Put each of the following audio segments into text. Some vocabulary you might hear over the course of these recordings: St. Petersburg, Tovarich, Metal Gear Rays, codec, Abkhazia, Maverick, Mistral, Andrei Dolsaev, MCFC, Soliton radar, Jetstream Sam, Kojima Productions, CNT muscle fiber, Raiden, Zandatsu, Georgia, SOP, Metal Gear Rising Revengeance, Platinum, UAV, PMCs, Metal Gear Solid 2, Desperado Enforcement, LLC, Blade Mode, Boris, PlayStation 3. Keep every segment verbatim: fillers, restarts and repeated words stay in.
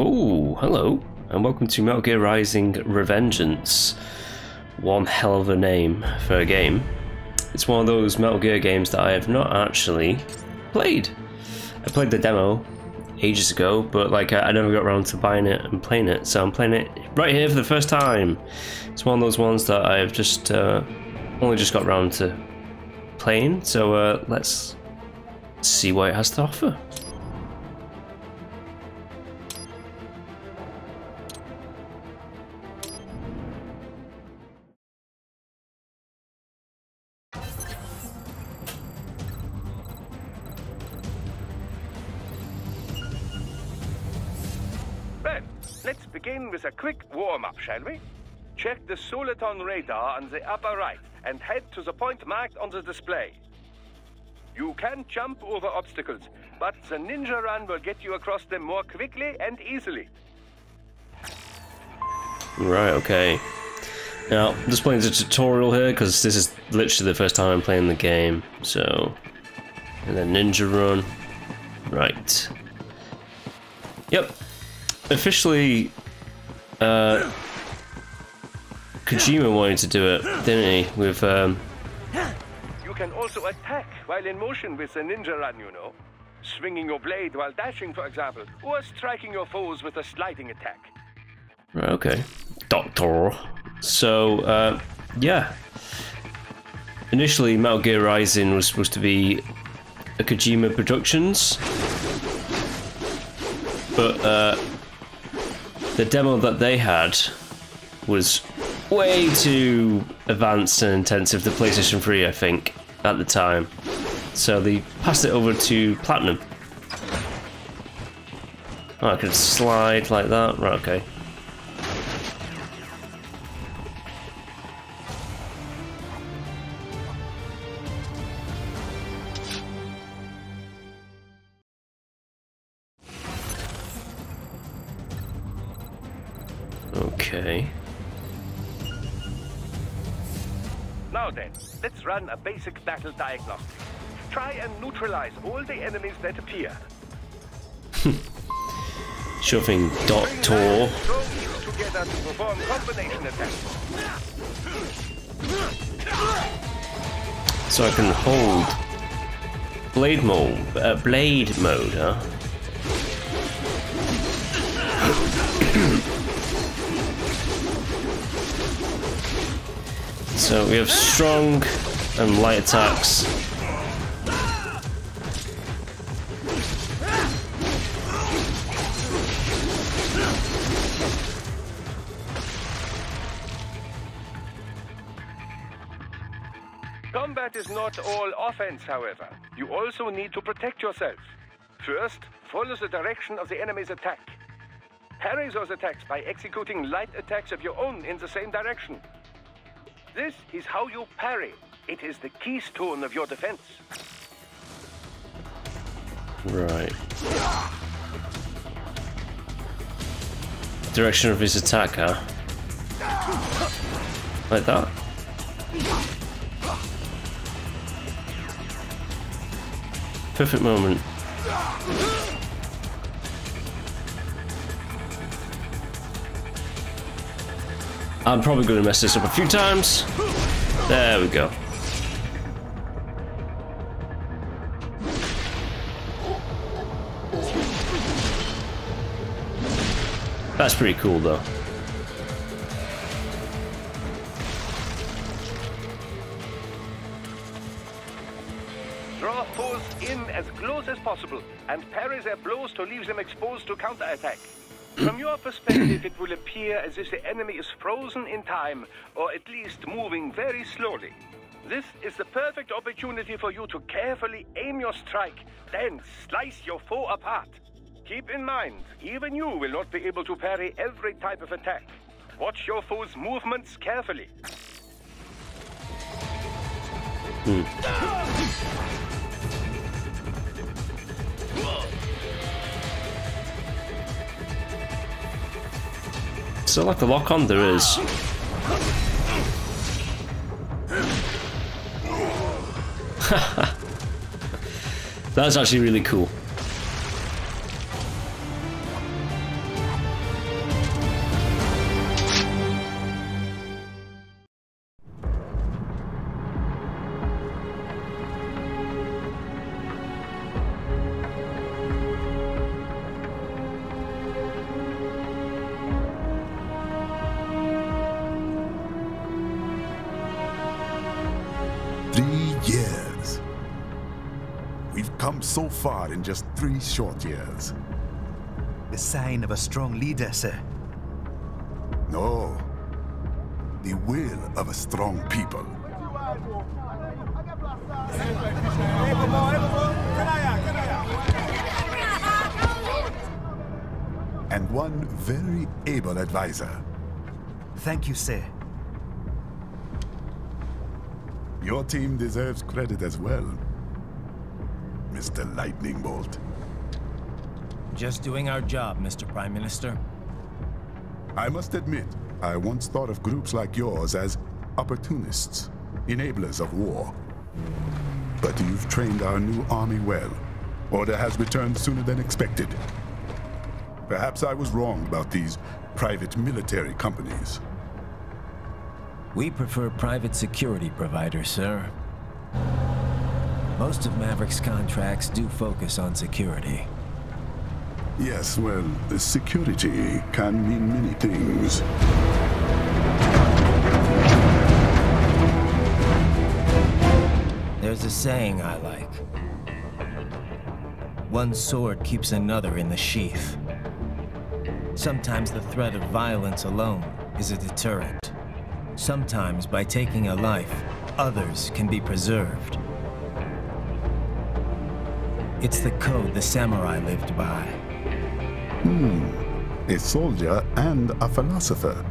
Oh, hello, and welcome to Metal Gear Rising Revengeance. One hell of a name for a game. It's one of those Metal Gear games that I have not actually played. I played the demo ages ago, but like I, I never got around to buying it and playing it, so I'm playing it right here for the first time. It's one of those ones that I've just uh, only just got around to playing, so uh, let's see what it has to offer. A quick warm-up, shall we? Check the Soliton radar on the upper right and head to the point marked on the display. You can jump over obstacles, but the ninja run will get you across them more quickly and easily. Right, okay. Now, I'm just playing the tutorial here because this is literally the first time I'm playing the game, so... And then ninja run. Right. Yep. Officially... Uh, Kojima wanted to do it, didn't he? With um. You can also attack while in motion with the ninja run, you know, swinging your blade while dashing, for example, or striking your foes with a sliding attack. Right, okay, Doctor. So, uh, yeah. Initially, Metal Gear Rising was supposed to be a Kojima Productions, but uh. the demo that they had was way too advanced and intensive to PlayStation three, I think, at the time. So they passed it over to Platinum. Oh, I could slide like that. Right, okay. Okay. Now then, let's run a basic battle diagnostic. Try and neutralize all the enemies that appear. Shoving dot tor. Together to perform combination attacks. So I can hold blade mode, uh, blade mode, huh? So we have strong and light attacks. Combat is not all offense, however. You also need to protect yourself. First, follow the direction of the enemy's attack. Parry those attacks by executing light attacks of your own in the same direction. This is how you parry. It is the keystone of your defense. Right. Direction of his attack, huh? Like that. Perfect moment. I'm probably going to mess this up a few times. There we go. That's pretty cool, though. Draw foes in as close as possible and parry their blows to leave them exposed to counterattack. From your perspective, it will appear as if the enemy is frozen in time, or at least moving very slowly. This is the perfect opportunity for you to carefully aim your strike, then slice your foe apart. Keep in mind, even you will not be able to parry every type of attack. Watch your foe's movements carefully. Hmm. So like the lock on there is. That's actually really cool. Three years. We've come so far in just three short years. The sign of a strong leader, sir. No. The will of a strong people. And one very able advisor. Thank you, sir. Your team deserves credit as well, Mister Lightning Bolt. Just doing our job, Mister Prime Minister. I must admit, I once thought of groups like yours as opportunists, enablers of war. But you've trained our new army well. Order has returned sooner than expected. Perhaps I was wrong about these private military companies. We prefer private security providers, sir. Most of Maverick's contracts do focus on security. Yes, well, security can mean many things. There's a saying I like. One sword keeps another in the sheath. Sometimes the threat of violence alone is a deterrent. Sometimes by taking a life, others can be preserved. It's the code the samurai lived by. Hmm. A soldier and a philosopher.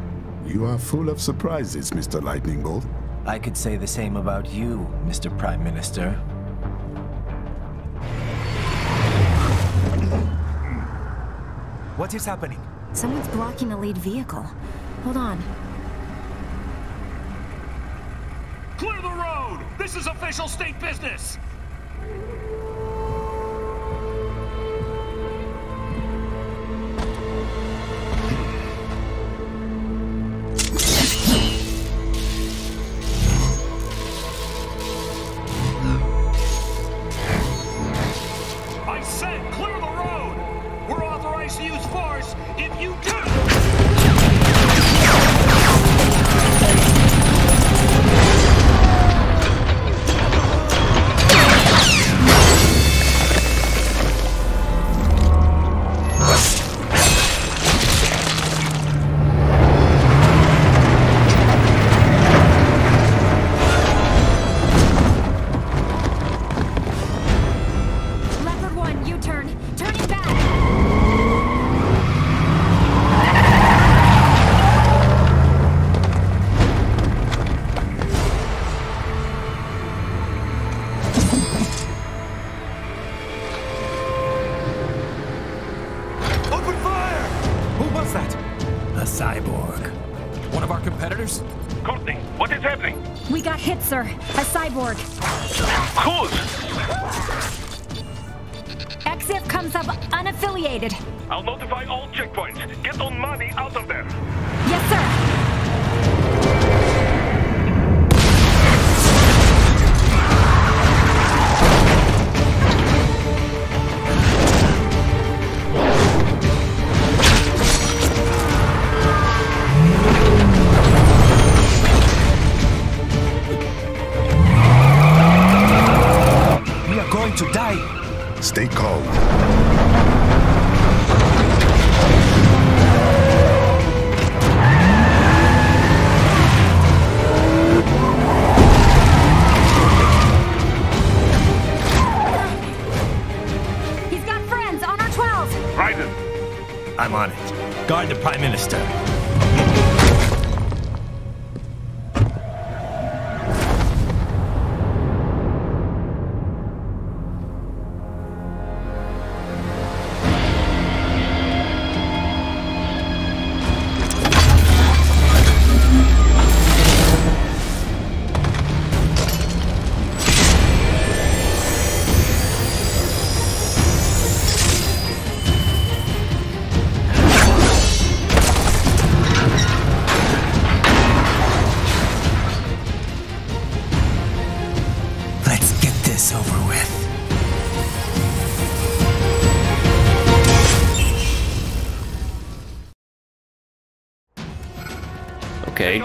You are full of surprises, Mister Lightning Bolt. I could say the same about you, Mister Prime Minister. What is happening? Someone's blocking the lead vehicle. Hold on. Clear the road! This is official state business!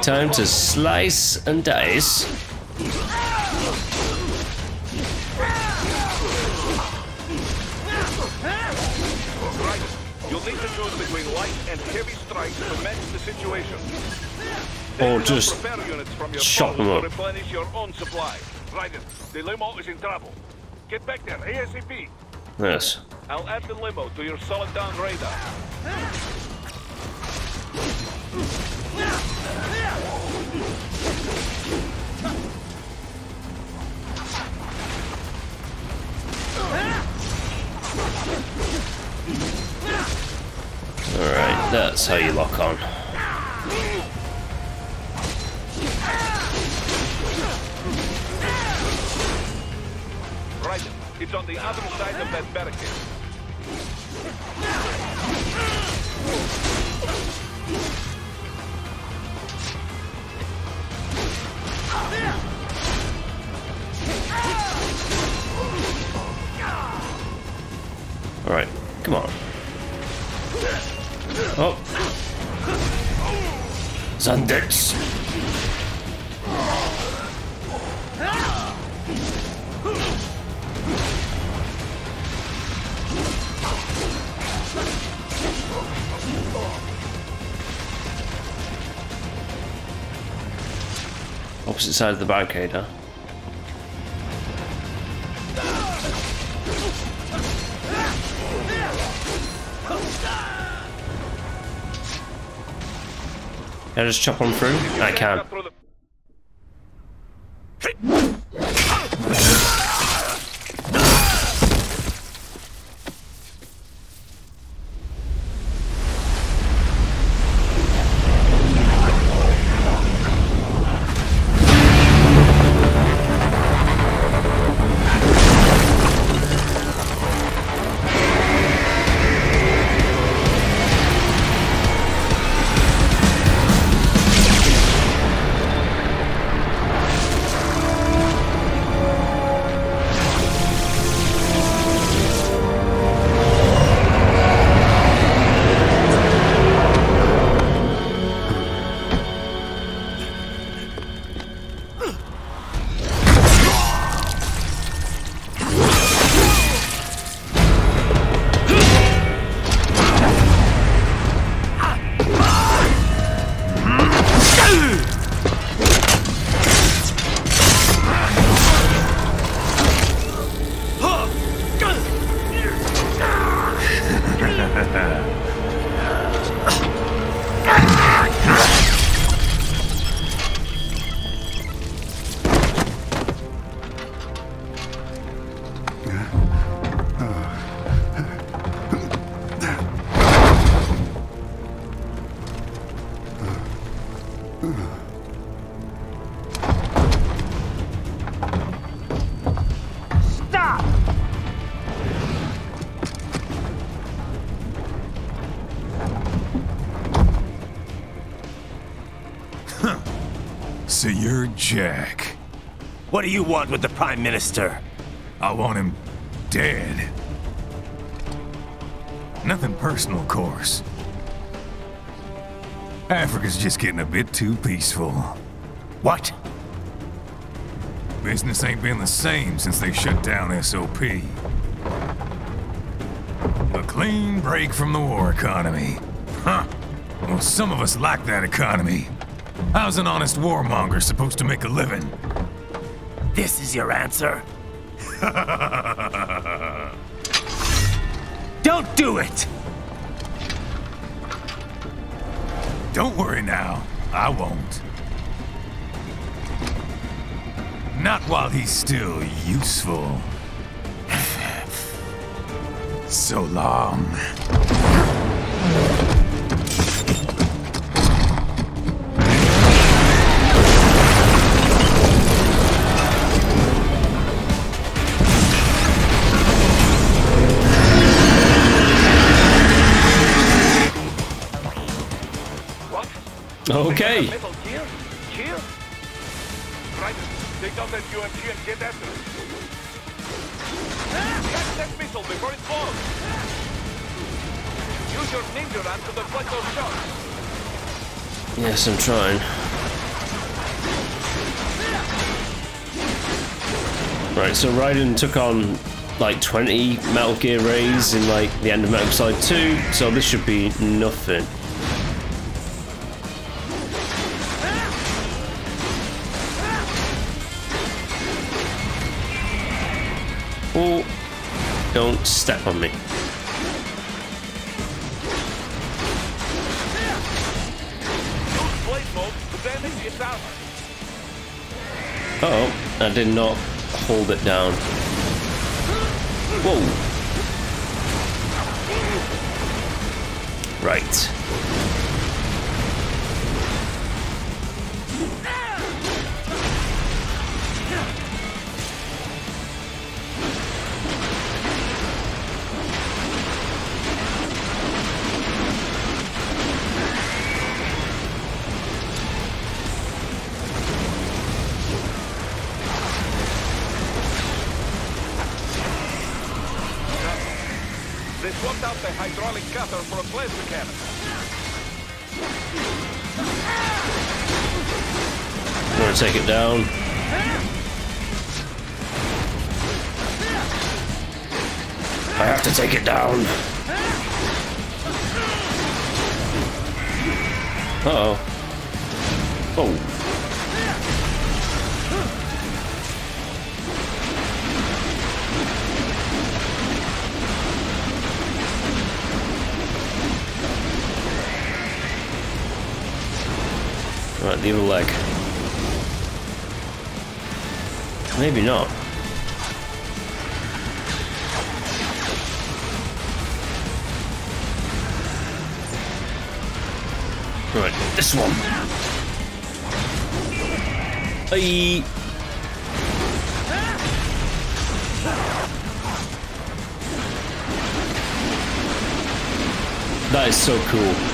Time to slice and dice. and heavy strikes to match the situation. Or just shot them up. Replenish your own supply. Raiden, the limo is in trouble. Get back there A S A P. Yes. I'll add the limo to your Soliton radar. Alright, that's how you lock on. Right, it's on the other side of that barricade. Alright, come on. Oh! Zandatsu! Opposite side of the barricade, huh? Can I just chop on through? I can. So you're Jack. What do you want with the Prime Minister? I want him dead. Nothing personal, of course. Africa's just getting a bit too peaceful. What? Business ain't been the same since they shut down S O P. A clean break from the war economy. Huh. Well, some of us like that economy. How's an honest warmonger supposed to make a living? This is your answer? Don't do it! Don't worry now. I won't. Not while he's still useful. So long. Okay. Metal Gear? Gear? Right. Take out that U A V and get after it. Catch that missile before it falls. Use your ninja run to deflect those shots. Yes, I'm trying. Right, so Raiden took on like twenty Metal Gear Rays in like the end of Metal Gear Solid two, so this should be nothing. Oh, don't step on me. Uh-oh, I did not hold it down. Whoa. Right. Hydraulic cutter for a blade mechanic. I'm gonna take it down. I have to take it down. Uh oh. Oh. Right, the other leg. Maybe not. Right, this one. Hey. That is so cool.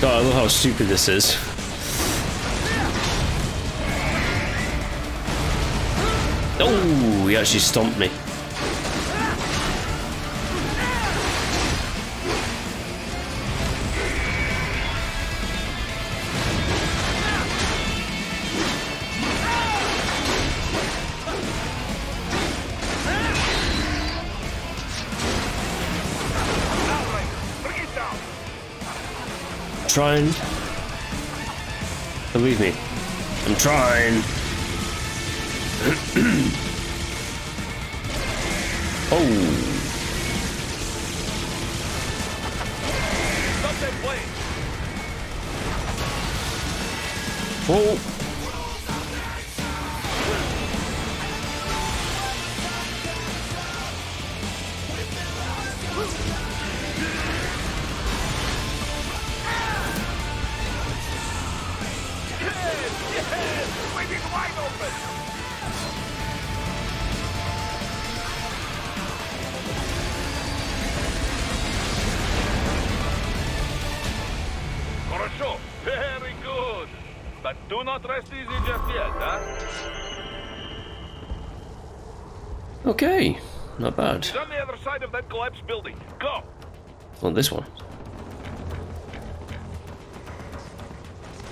God, I love how stupid this is. Oh, he actually stomped me. Trying. Believe me, I'm trying. Oh. Oh. Okay, not bad. It's on the other side of that collapsed building. Go. Well, this one.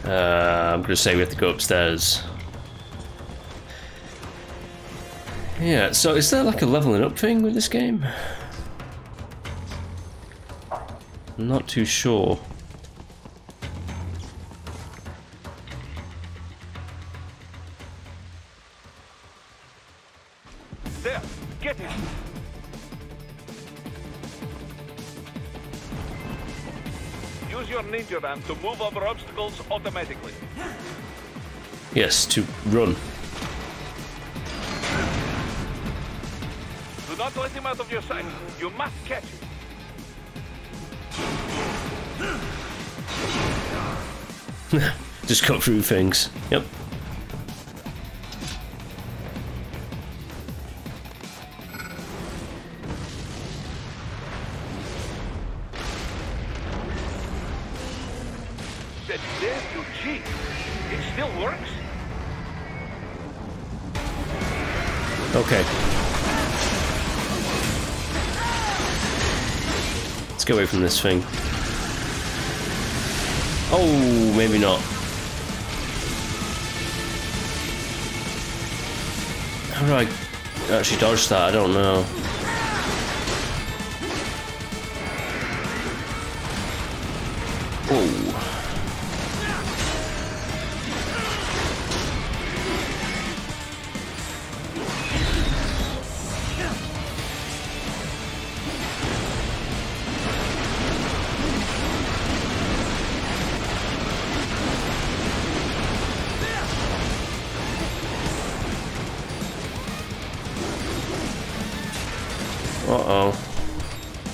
Uh, I'm gonna say we have to go upstairs. Yeah. So, is there like a leveling up thing with this game? I'm not too sure. To move over obstacles automatically. Yes, to run. Do not let him out of your sight. You must catch him. Just cut through things. Yep. Okay. Let's get away from this thing. Oh, maybe not. How do I actually dodge that? I don't know. Uh-oh.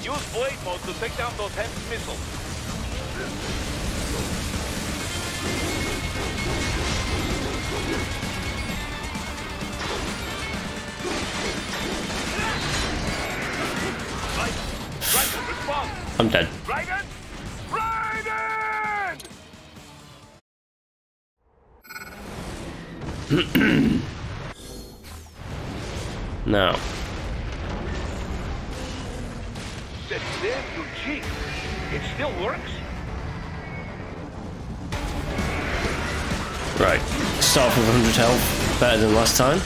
Use Blade Mode to take down those heavy missiles. I'm dead. Raiden! Raiden! No. There, you cheat. It still works? Right. Start with one hundred health. Better than last time.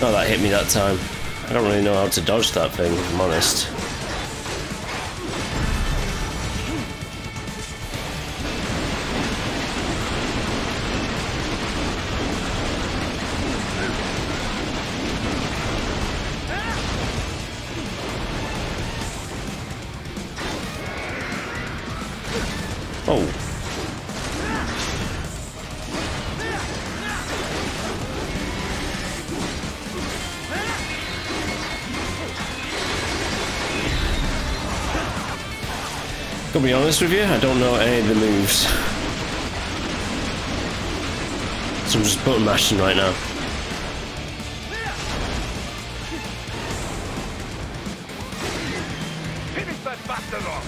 Oh, that hit me that time. I don't really know how to dodge that thing, if I'm honest. Oh. I'll be honest with you, I don't know any of the moves. So I'm just button mashing right now. Finish that bastard off!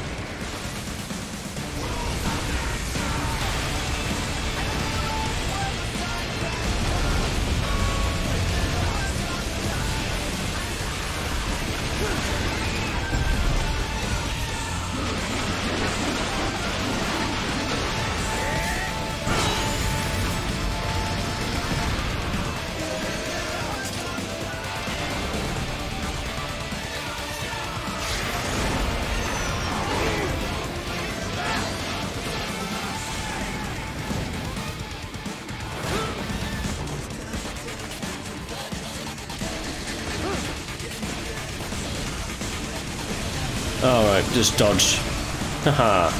Alright, just dodge. Haha.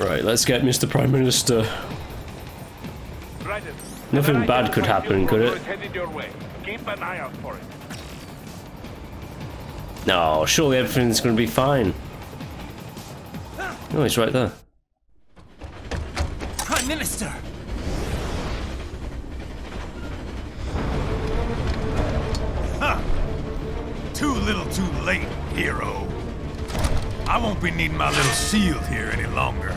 Right, let's get Mister Prime Minister. Nothing bad could happen, could it? No, surely everything's going to be fine. Oh, he's right there. Prime Minister. Huh. Too little, too late, hero. I won't be needing my little shield here any longer.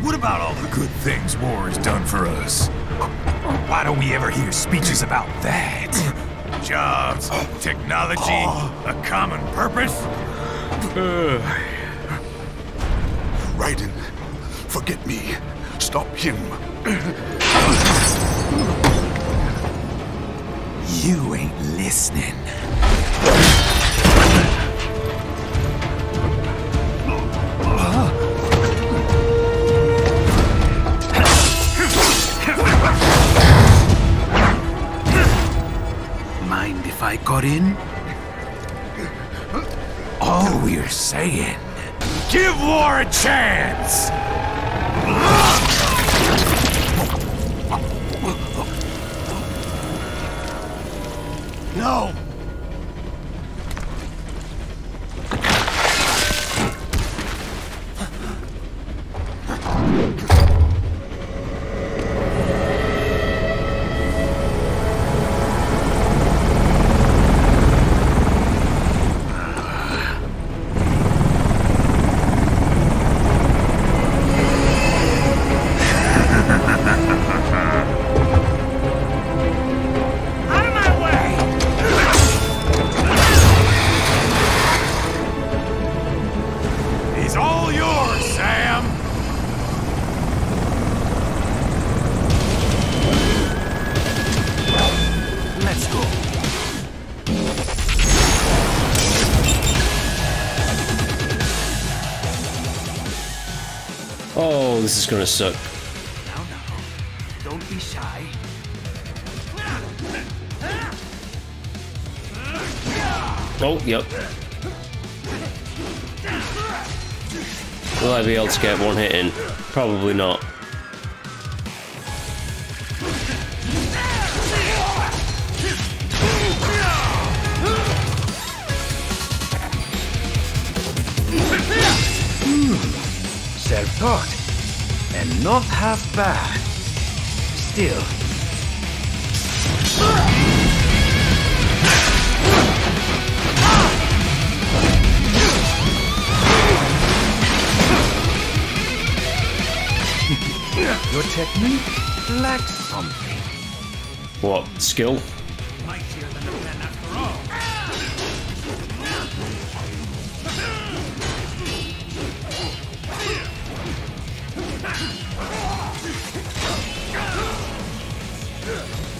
What about all the good things war has done for us? Why don't we ever hear speeches about that? Jobs, technology, a common purpose? Raiden, forget me. Stop him. You ain't listening. Mind if I got in? All we're saying, give war a chance! No! This is gonna suck. Now, now, don't be shy. Oh, yep. Will I be able to get one hit in? Probably not. Self-taught. And not half bad. Still. Your technique lacks something. What? Skill? Mightier than a man after all.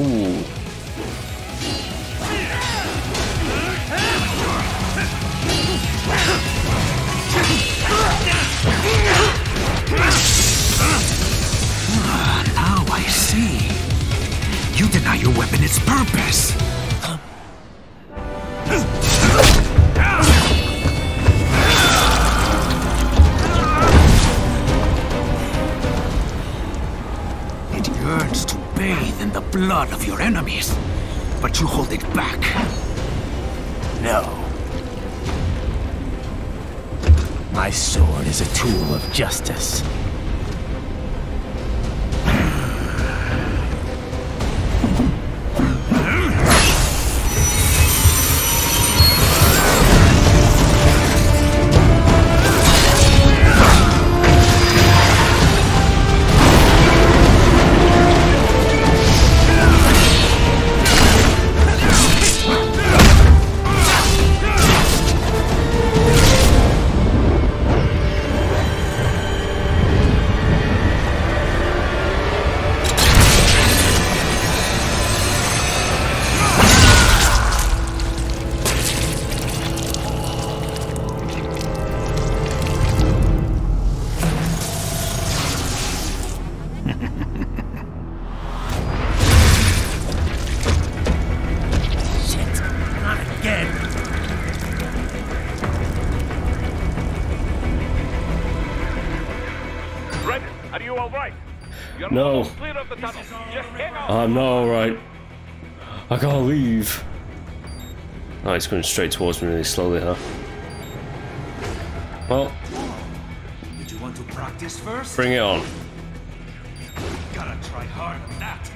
Ooh. Ah, now I see. You deny your weapon its purpose. Blood of your enemies, but you hold it back. No. My sword is a tool of justice. No. I'm not alright. I gotta leave. Oh, he's coming straight towards me really slowly, huh? Well. Did you want to practice first? Bring it on. Gotta try hard on that.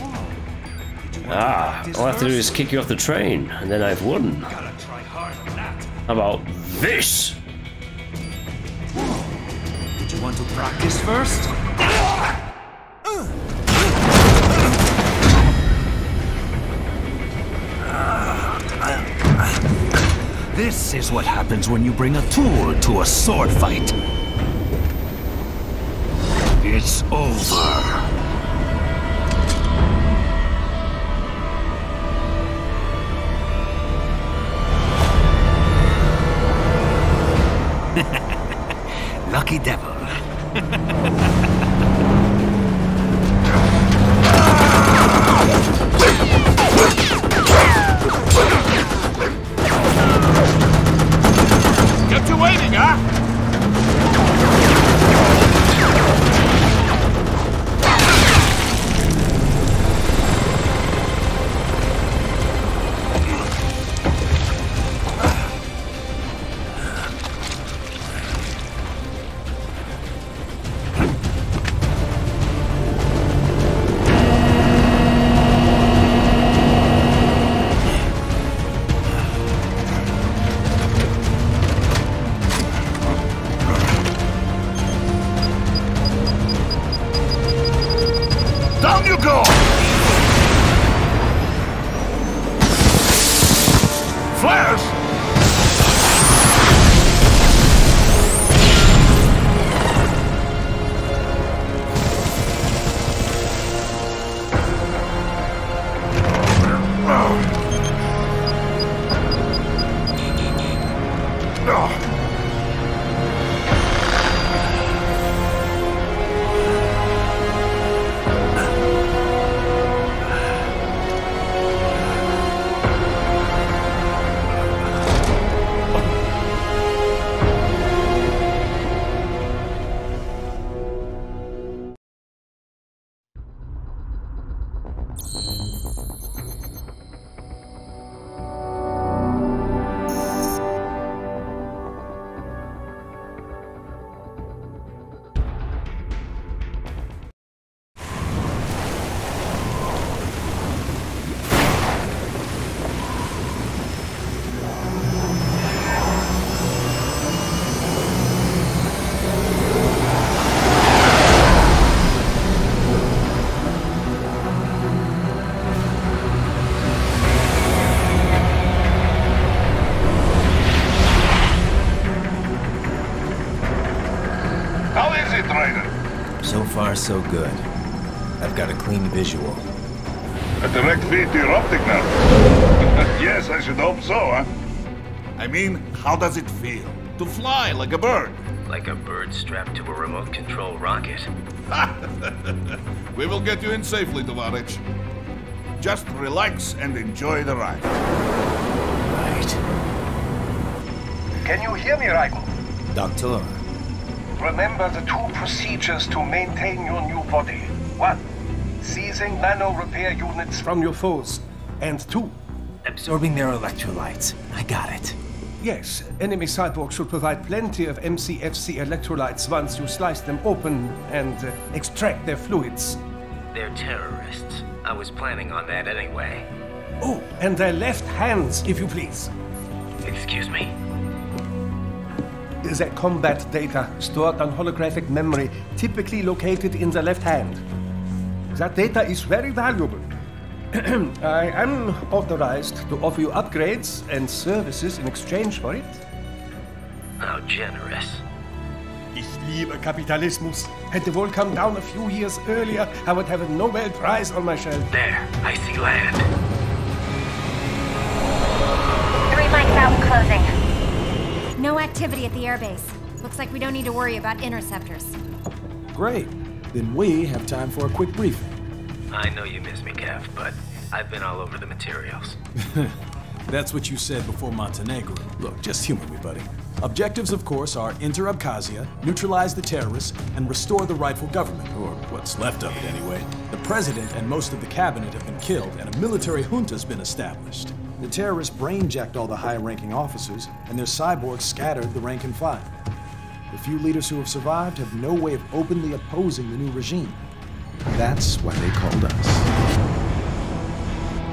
Oh, Ah, all I have to do is kick you off the train, and then I've won. How about this? Did you want to practice first? This is what happens when you bring a tool to a sword fight. It's over. Lucky devil. Kept you waiting, huh? So good. I've got a clean visual. A direct feed to your optic nerve. Yes, I should hope so, huh? I mean, how does it feel? To fly like a bird. Like a bird strapped to a remote control rocket. We will get you in safely, Tovarich. Just relax and enjoy the ride. Right. Can you hear me, Raiden? Doctor. Remember the two procedures to maintain your new body. One, seizing nano repair units from your foes. And two, absorbing their electrolytes. I got it. Yes, enemy cyborgs should provide plenty of M C F C electrolytes once you slice them open and uh, extract their fluids. They're terrorists. I was planning on that anyway. Oh, and their left hands, if you please. Excuse me? That combat data stored on holographic memory, typically located in the left hand. That data is very valuable. I am authorized to offer you upgrades and services in exchange for it. How generous. Ich liebe Kapitalismus. Had the world come down a few years earlier, I would have a Nobel Prize on my shelf. There, I see land. Three mics out and closing. No activity at the airbase. Looks like we don't need to worry about interceptors. Great. Then we have time for a quick briefing. I know you miss me, Kev, but I've been all over the materials. That's what you said before Montenegro. Look, just humor me, buddy. Objectives, of course, are enter Abkhazia, neutralize the terrorists, and restore the rightful government, or what's left of it anyway. The president and most of the cabinet have been killed, and a military junta's been established. The terrorists brain-jacked all the high-ranking officers, and their cyborgs scattered the rank and file. The few leaders who have survived have no way of openly opposing the new regime. That's why they called us.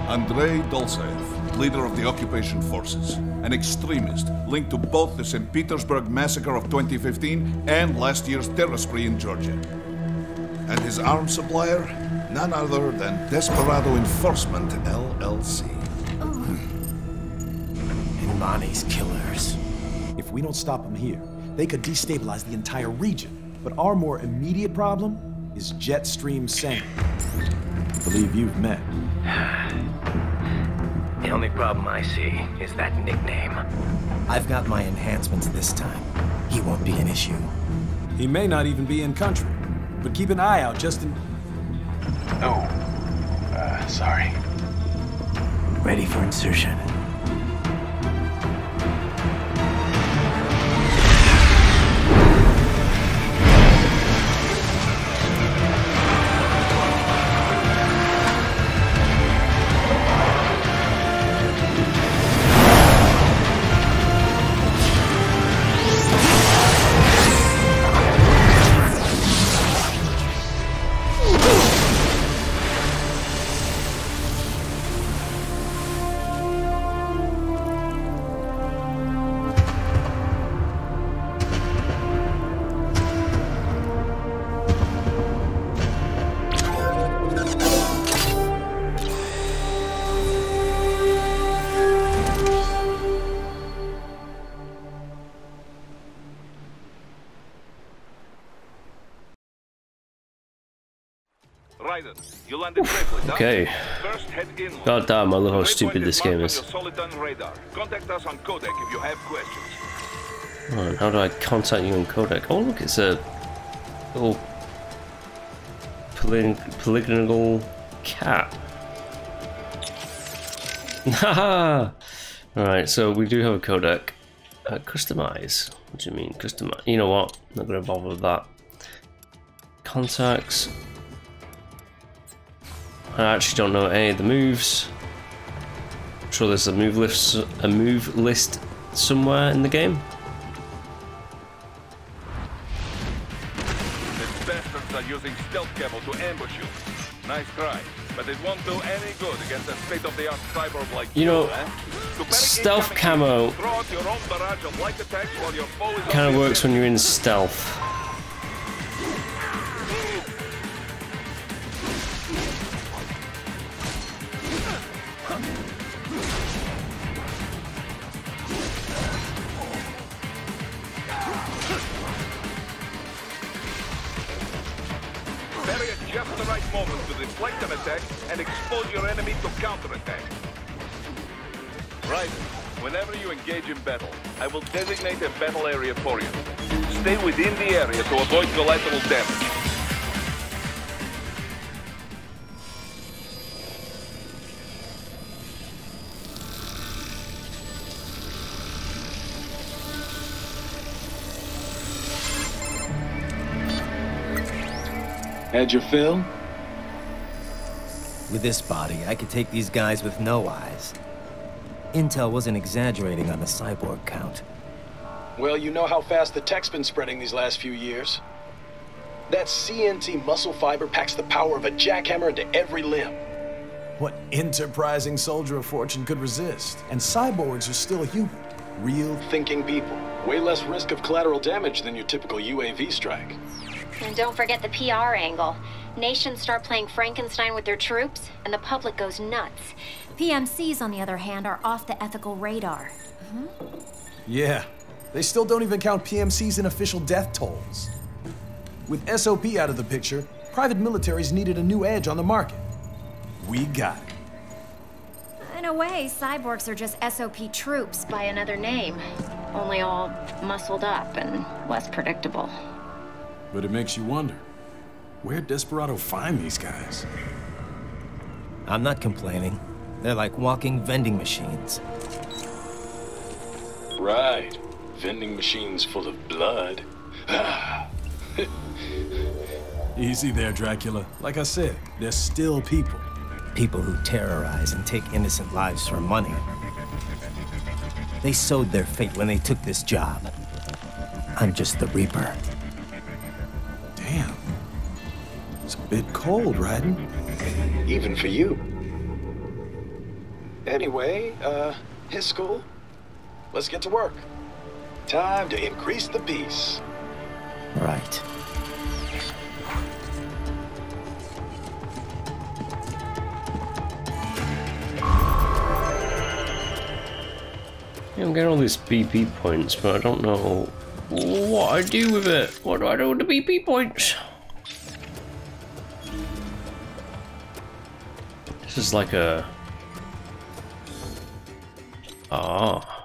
Andrei Dolsaev, leader of the occupation forces, an extremist linked to both the Saint Petersburg massacre of twenty fifteen and last year's terror spree in Georgia. And his arms supplier, none other than Desperado Enforcement, L L C. And Mane's killers. If we don't stop them here, they could destabilize the entire region. But our more immediate problem is Jetstream Sam. I believe you've met. The only problem I see is that nickname. I've got my enhancements this time. He won't be an issue. He may not even be in country, but keep an eye out just in... Oh, uh, sorry. Ready for insertion. You landed safely. Okay. First head inland. God damn, I love how stupid this game is. Soliton radar. Contact us on codec if you have questions. Man, how do I contact you on codec? Oh look, it's a little poly polygonal cat. Haha. Alright, so we do have a codec. Uh, customize. What do you mean? Customize? You know what? Not gonna bother with that. Contacts. I actually don't know any of the moves. I'm sure there's a move list, a move list somewhere in the game. The bastards are using stealth camo to ambush you. Nice try, but it won't do any good against a state-of-the-art cyborg like you. You know, eh? Stealth camo kind of works when you're in stealth. And expose your enemy to counterattack. Right. Whenever you engage in battle, I will designate a battle area for you. Stay within the area to avoid collateral damage. Had your fill? With this body, I could take these guys with no eyes. Intel wasn't exaggerating on the cyborg count. Well, you know how fast the tech's been spreading these last few years. That C N T muscle fiber packs the power of a jackhammer into every limb. What enterprising soldier of fortune could resist? And cyborgs are still human. Real thinking people. Way less risk of collateral damage than your typical U A V strike. And don't forget the P R angle. Nations start playing Frankenstein with their troops, and the public goes nuts. P M Cs, on the other hand, are off the ethical radar. Mm-hmm. Yeah, they still don't even count P M Cs in official death tolls. With S O P out of the picture, private militaries needed a new edge on the market. We got it. In a way, cyborgs are just S O P troops by another name, only all muscled up and less predictable. But it makes you wonder. Where'd Desperado find these guys? I'm not complaining. They're like walking vending machines. Right. Vending machines full of blood. Easy there, Dracula. Like I said, they're still people. People who terrorize and take innocent lives for money. They sowed their fate when they took this job. I'm just the Reaper. Damn. It's a bit cold, Raiden. Even for you. Anyway, uh, his school. Let's get to work. Time to increase the peace. Right. I'm getting all these B P points, but I don't know what I do with it. What do I do with the B P points? This is like a... Ah.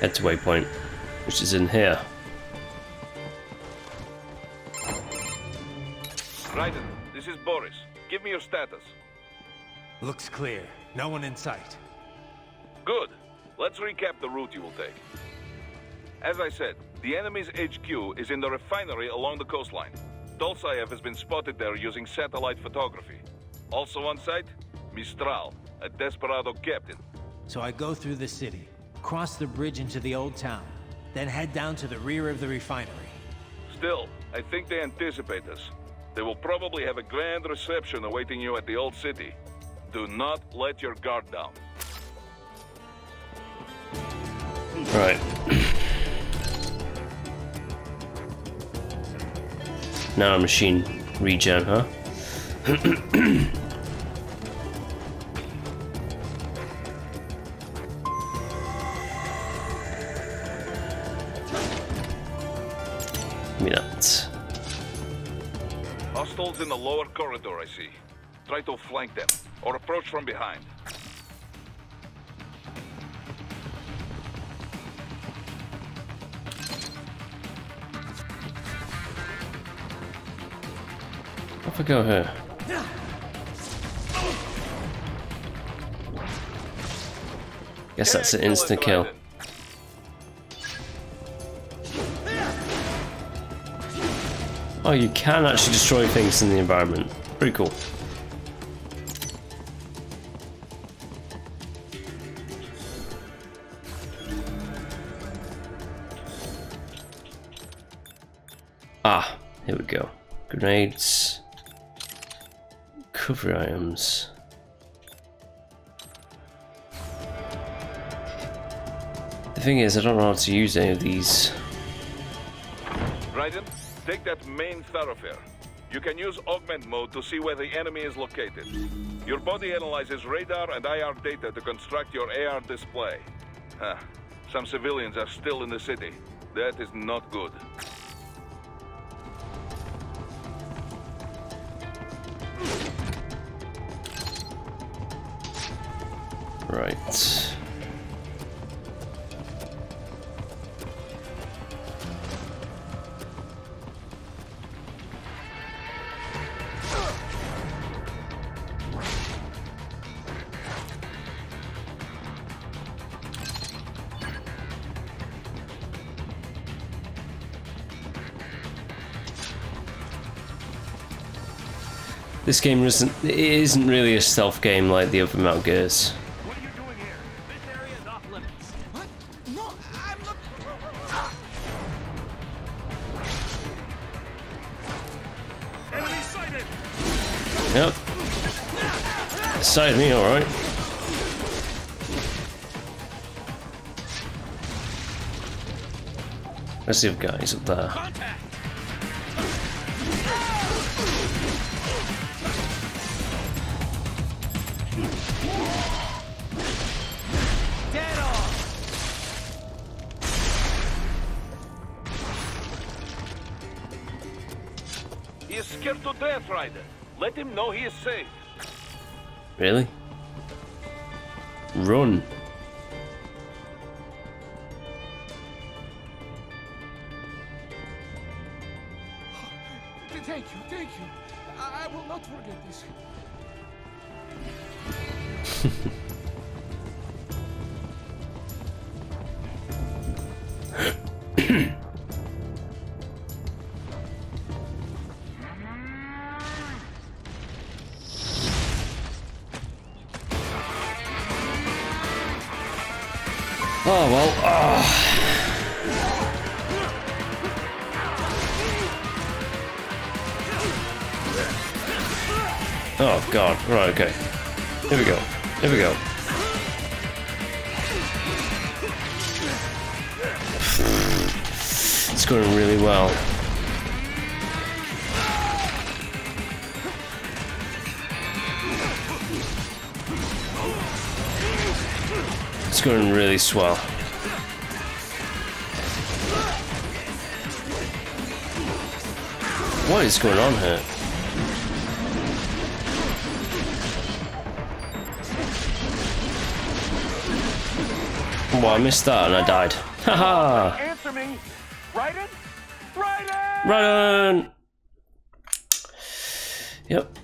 Head to waypoint, which is in here. Raiden, this is Boris. Give me your status. Looks clear. No one in sight. Good. Let's recap the route you will take. As I said, the enemy's H Q is in the refinery along the coastline. Dolsaev has been spotted there using satellite photography. Also on site, Mistral, a desperado captain. So I go through the city, cross the bridge into the old town, then head down to the rear of the refinery. Still, I think they anticipate us. They will probably have a grand reception awaiting you at the old city. Do not let your guard down. Right. Now a machine regen, huh? Give me that. Hostiles in the lower corridor, I see. Try to flank them, or approach from behind. If I go here. Guess that's an instant kill. Oh, you can actually destroy things in the environment. Pretty cool. Ah, here we go. Grenades. Cover items. The thing is, I don't know how to use any of these. Raiden, take that main thoroughfare. You can use augment mode to see where the enemy is located. Your body analyzes radar and I R data to construct your A R display. Huh. Some civilians are still in the city. That is not good. Right. This game isn't, it isn't really a stealth game like the other Metal Gears. Yep. Saved me, alright. Let's see if guys up there. Contact. He is scared to death, Raiden. Let him know he is safe. Really? Run. Thank you, thank you. I will not forget this. Oh, well, oh. Oh god, right, okay. Here we go, here we go. It's going really well. It's going really swell. What is going on here? Well, I missed that and I died. Haha! Answer me! Raiden? Raiden! Raiden! Yep.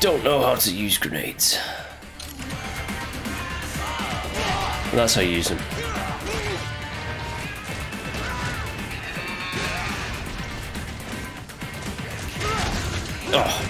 Don't know how to use grenades. And that's how you use them. Oh.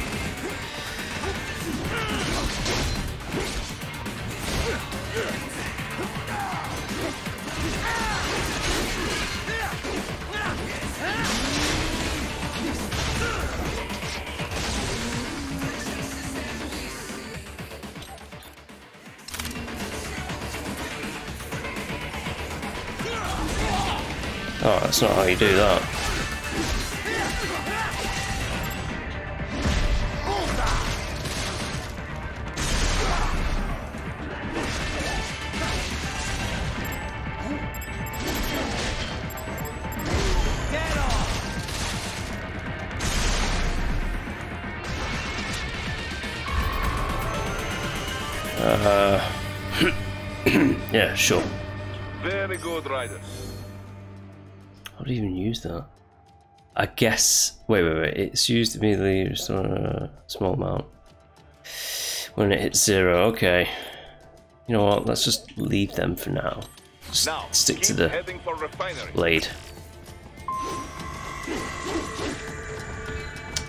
Oh, that's not how you do that. Uh, yeah, sure. Very good, Raiden. How do you even use that? I guess. Wait, wait, wait. It's used immediately, just on a small amount. When it hits zero, okay. You know what? Let's just leave them for now. Just now, stick to the blade.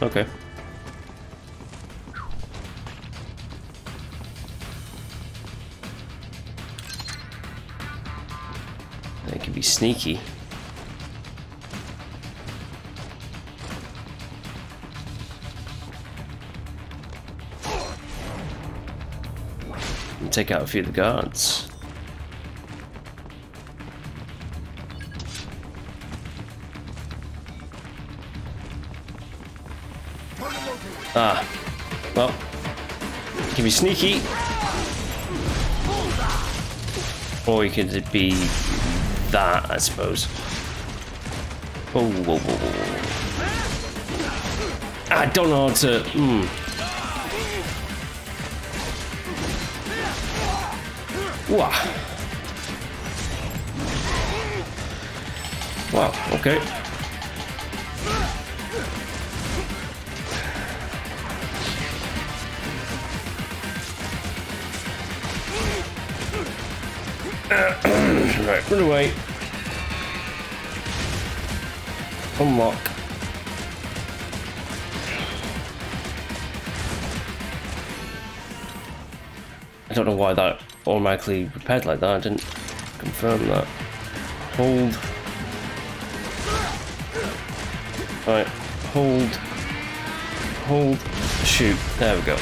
Okay. They can be sneaky. Take out a few of the guards. Ah, well, you can be sneaky, or you could be that, I suppose. Oh, whoa, whoa, whoa! I don't know how to. Mm. Wow. Wow, okay. Right, run away. Unlock. I don't know why that automatically repaired like that. I didn't confirm that. Hold. Alright, hold. Hold. Shoot. There we go.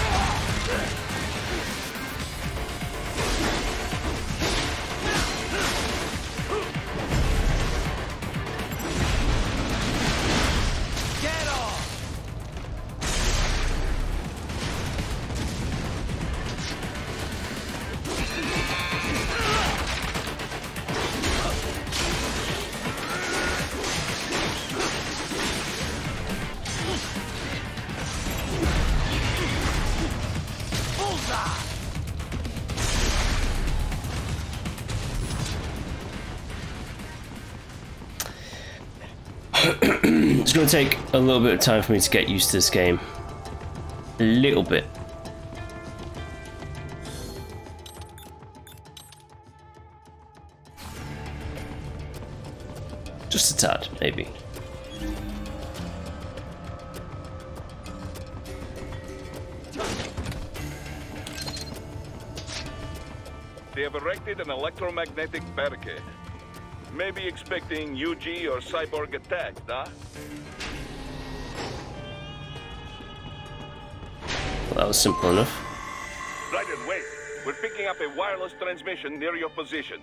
It's going to take a little bit of time for me to get used to this game. A little bit. Just a tad, maybe. They have erected an electromagnetic barricade. Maybe expecting U G or cyborg attack, huh? Well, that was simple enough. Right and wait. We're picking up a wireless transmission near your position.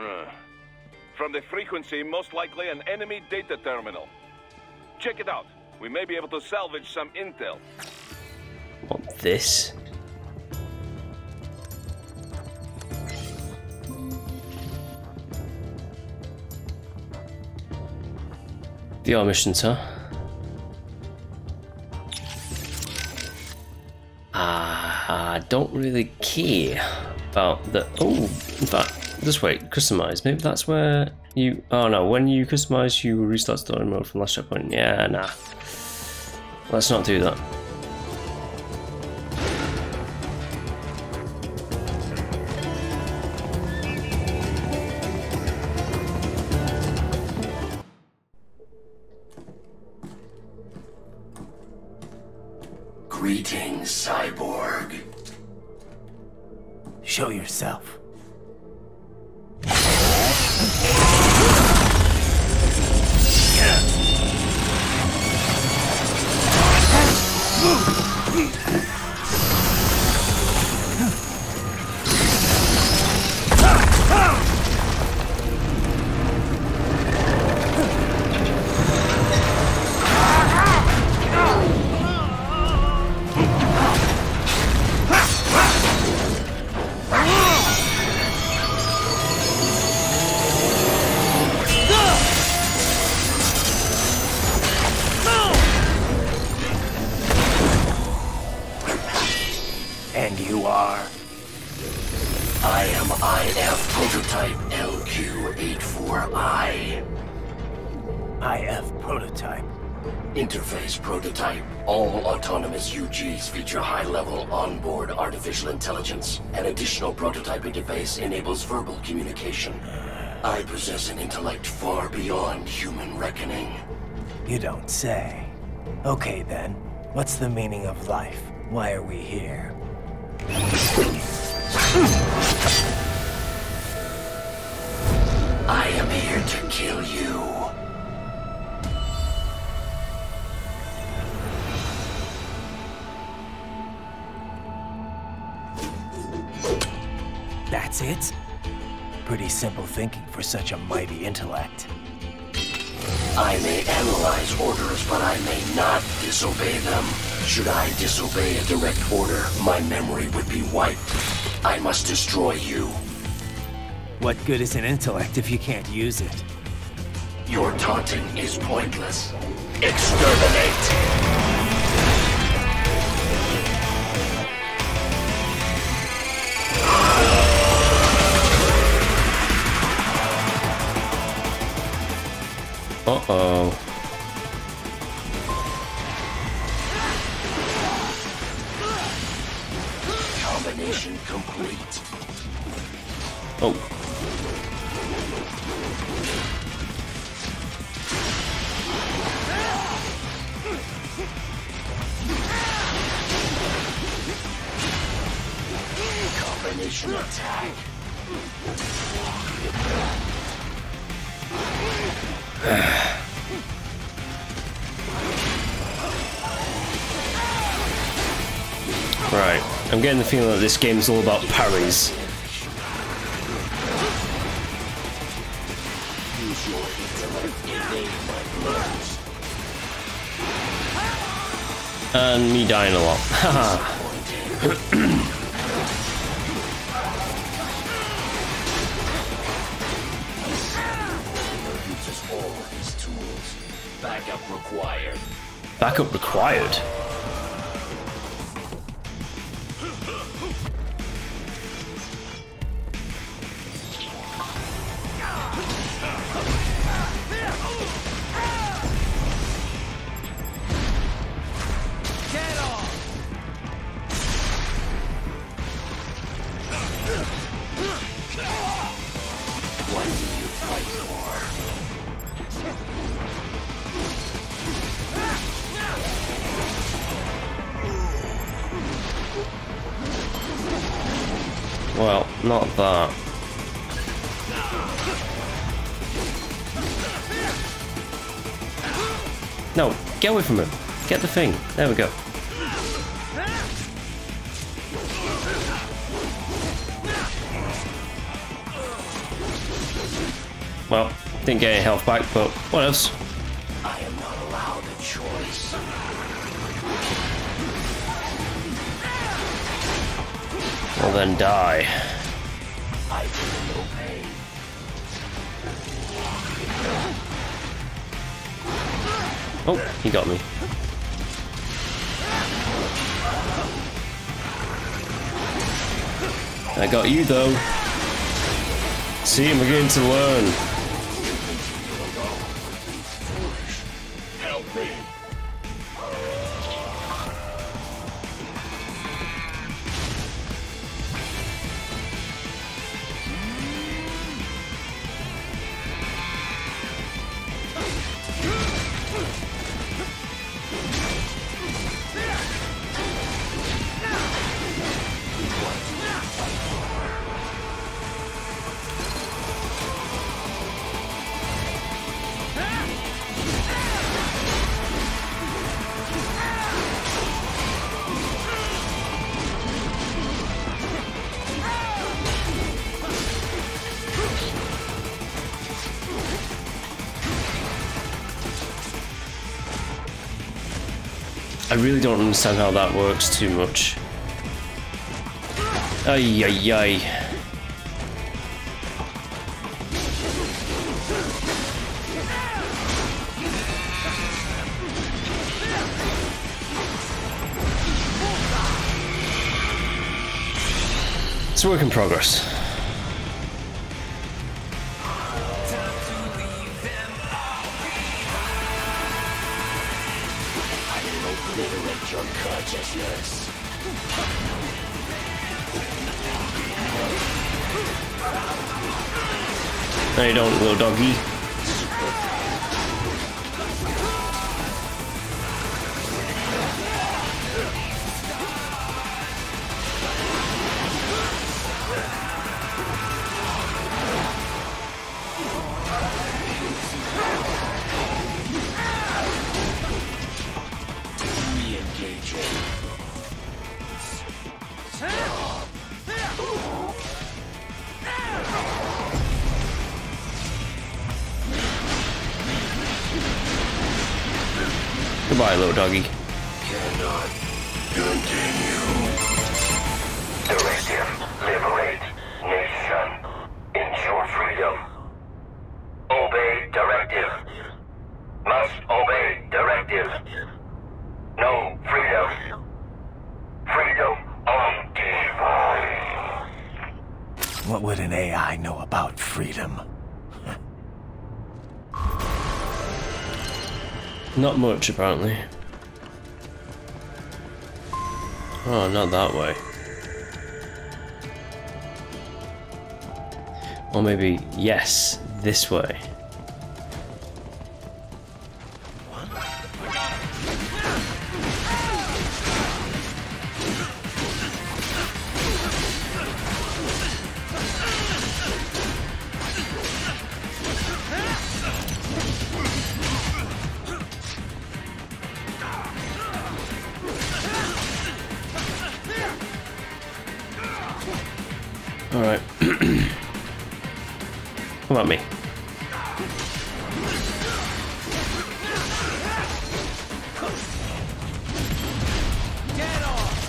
Uh, from the frequency, most likely an enemy data terminal. Check it out. We may be able to salvage some intel. What, this? The R missions, huh? Ah, I don't really care about the. Oh, in fact, this way, customize. Maybe that's where you. Oh no, when you customize, you restart story mode from last checkpoint. Yeah, nah. Let's not do that. Show yourself. Feature high-level onboard artificial intelligence. An additional prototyping device enables verbal communication. I possess an intellect far beyond human reckoning. You don't say. Okay then, what's the meaning of life? Why are we here? I am here to kill you. That's it? Pretty simple thinking for such a mighty intellect. I may analyze orders, but I may not disobey them. Should I disobey a direct order, my memory would be wiped. I must destroy you. What good is an intellect if you can't use it? Your taunting is pointless. Exterminate! Uh-oh. Combination complete. Oh. Combination attack. Right, I'm getting the feeling that this game is all about parries. And me dying a lot. Haha. Required. Backup required. What do you fight for? Well, not that. No, get away from him. Get the thing. There we go. Well, didn't get any health back, but what else? I am not allowed a choice. Well then die. I will obey. Oh, he got me. I got you though. See, I'm beginning to learn. I really don't understand how that works too much. Ay ay ay. It's a work in progress. No, you don't, little doggy. Goodbye, little doggy. Cannot continue. Directive, liberate, nation, ensure freedom. Obey directive. Must obey directive. No freedom. Freedom on device. What would an A I know about freedom? Not much, apparently. Oh, not that way. Or maybe, yes, this way. Alright. Come at me. Get off.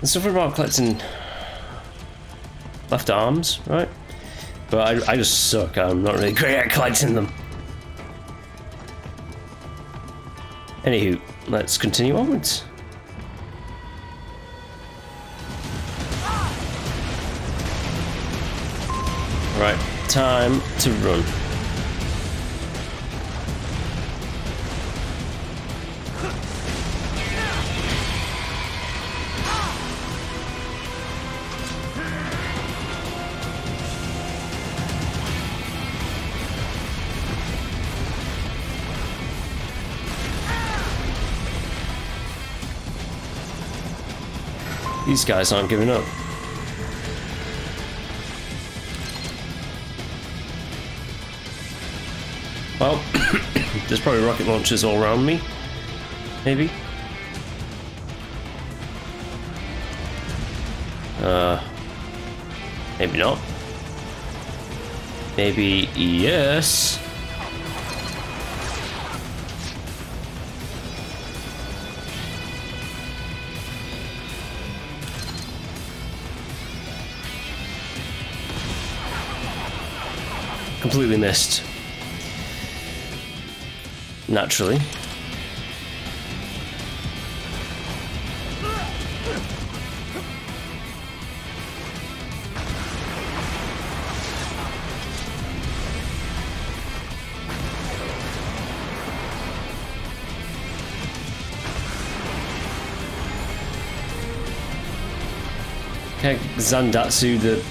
There's something about collecting left arms, right? But I, I just suck, I'm not really great at collecting them. Anywho, let's continue onwards. Right, time to run. These guys aren't giving up. Well, there's probably rocket launchers all around me. Maybe. Uh, maybe not. Maybe yes. Completely missed. Naturally. Okay, Zandatsu the...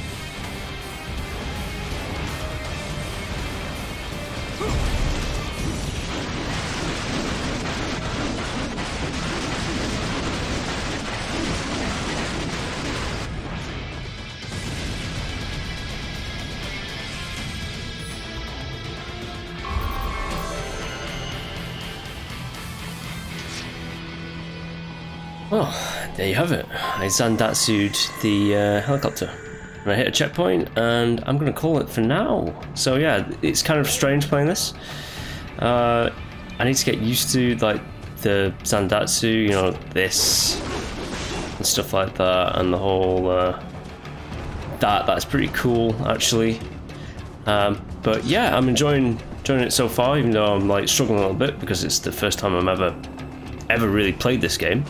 Well, there you have it. I Zandatsu'd the uh, helicopter. And I hit a checkpoint, and I'm going to call it for now. So yeah, it's kind of strange playing this. Uh, I need to get used to like the Zandatsu, you know, this and stuff like that, and the whole uh, that. That's pretty cool, actually. Um, but yeah, I'm enjoying enjoying it so far, even though I'm like struggling a little bit because it's the first time I'm ever ever really played this game.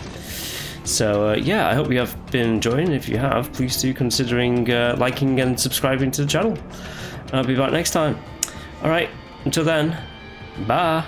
So uh, yeah, I hope you have been enjoying. If you have, please do considering uh, liking and subscribing to the channel. I'll be back next time. Alright, until then, bye!